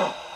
Oh.